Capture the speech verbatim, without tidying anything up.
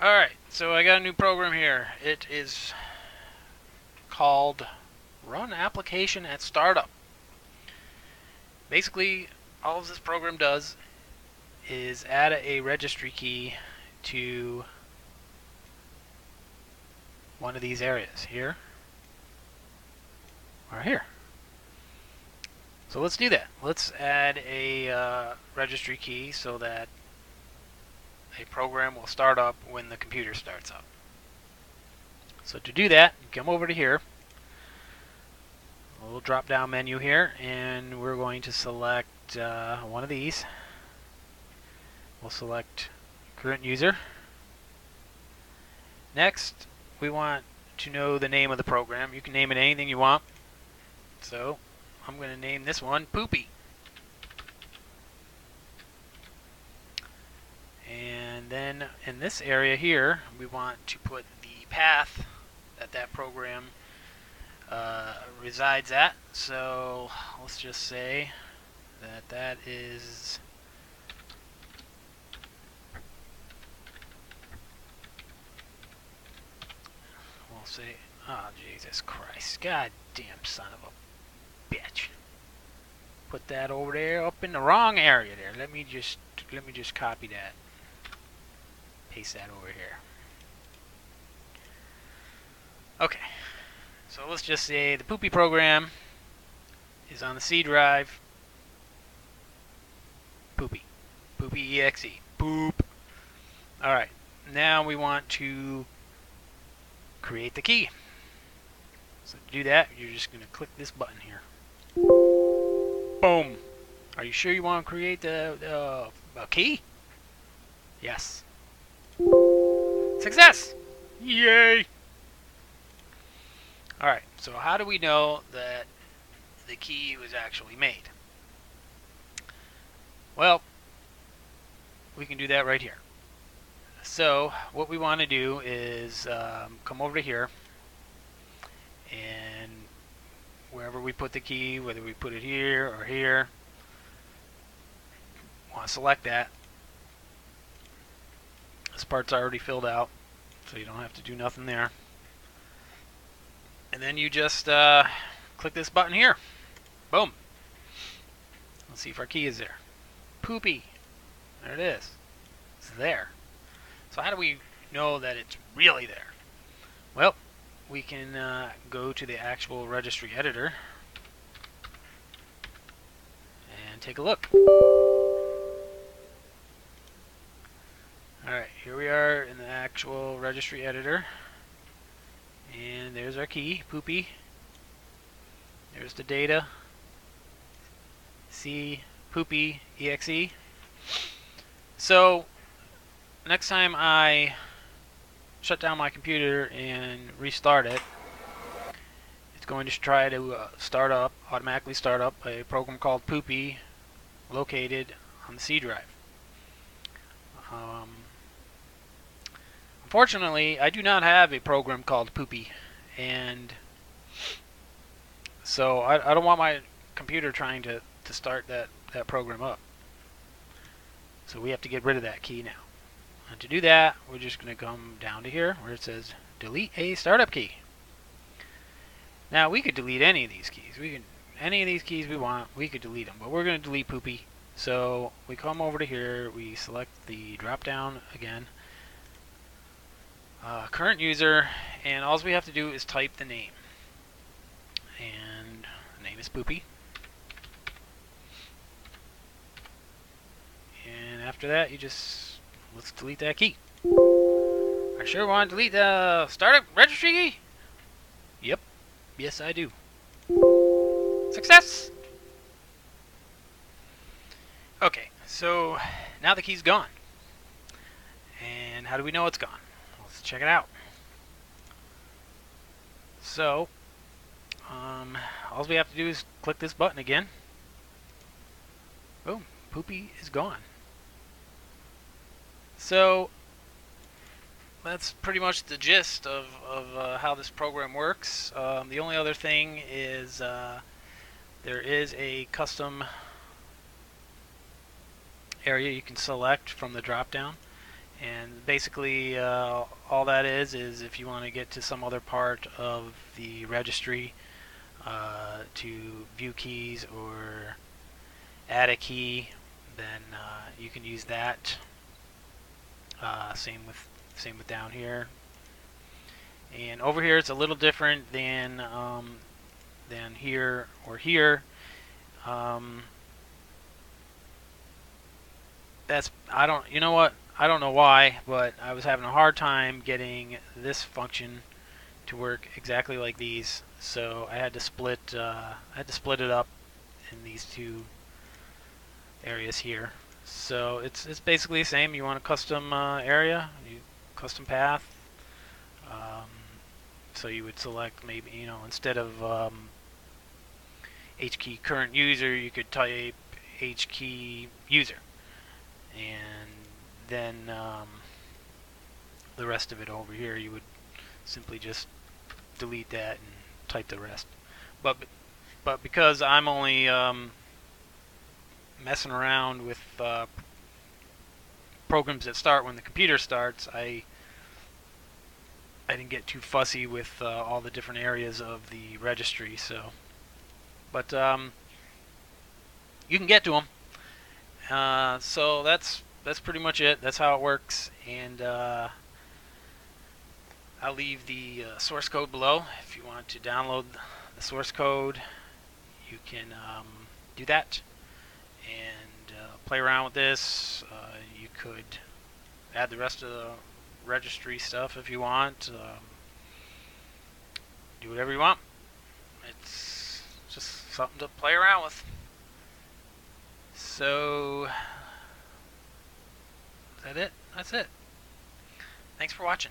Alright, so I got a new program here. It is called Run Application at Startup. Basically, all of this program does is add a registry key to one of these areas, here or here. So let's do that. Let's add a uh, registry key so that a program will start up when the computer starts up. So to do that, come over to here, a little drop down menu here, and we're going to select uh, one of these. We'll select current user. Next, we want to know the name of the program. You can name it anything you want. So I'm going to name this one Poopy. And then in this area here, we want to put the path that that program uh, resides at. So let's just say that that is we'll say, oh Jesus Christ, goddamn son of a bitch. Put that over there, up in the wrong area there. Let me just let me just copy that. Paste that over here. Okay, so let's just say the Poopy program is on the C drive. Poopy. Poopy exe. Poop. Alright, now we want to create the key. So to do that, you're just going to click this button here. Boom. Are you sure you want to create the uh, a key? Yes. Success! Yay! Alright, so how do we know that the key was actually made? Well, we can do that right here. So, what we want to do is um, come over to here, and wherever we put the key, whether we put it here or here, we want to select that. This part's already filled out, so you don't have to do nothing there. And then you just uh, click this button here. Boom. Let's see if our key is there. Poopy. There it is. It's there. So how do we know that it's really there? Well, we can uh, go to the actual registry editor and take a look. Alright, here we are in the actual registry editor, and there's our key, Poopy. There's the data, C, Poopy, exe. So, next time I shut down my computer and restart it, it's going to try to uh, start up, automatically start up a program called Poopy, located on the C drive. Um, Unfortunately, I do not have a program called Poopy, and so I, I don't want my computer trying to, to start that, that program up. So we have to get rid of that key now. And to do that, we're just going to come down to here where it says delete a startup key. Now, we could delete any of these keys. We can any of these keys we want, we could delete them, but we're going to delete Poopy. So we come over to here, we select the drop down again. Uh, current user, and all we have to do is type the name, and the name is Poopy, and after that you just let's delete that key. I sure want to delete the startup registry key. Yep, yes I do. Success. Okay, so now the key's gone, and how do we know it's gone? Check it out. So, um, all we have to do is click this button again. Boom, Poopy is gone. So, that's pretty much the gist of, of uh, how this program works. Um, the only other thing is uh, there is a custom area you can select from the drop down. And basically uh, all that is is if you want to get to some other part of the registry uh, to view keys or add a key, then uh, you can use that. Uh, same with same with down here. And over here it's a little different than um, than here or here. Um, that's I don't you know what? I don't know why, but I was having a hard time getting this function to work exactly like these, so I had to split uh, I had to split it up in these two areas here. So it's it's basically the same. You want a custom uh, area, you, custom path. Um, so you would select, maybe, you know, instead of um, H key current user, you could type H key user, and then um, the rest of it over here, you would simply just delete that and type the rest. But but because I'm only um, messing around with uh, programs that start when the computer starts, I I didn't get too fussy with uh, all the different areas of the registry. So, but um, you can get to them. Uh, so that's. That's pretty much it. That's how it works, and uh, I'll leave the uh, source code below. If you want to download the source code, you can um, do that and uh, play around with this. Uh, you could add the rest of the registry stuff if you want. Um, do whatever you want. It's just something to play around with. So. That's it. That's it. Thanks for watching.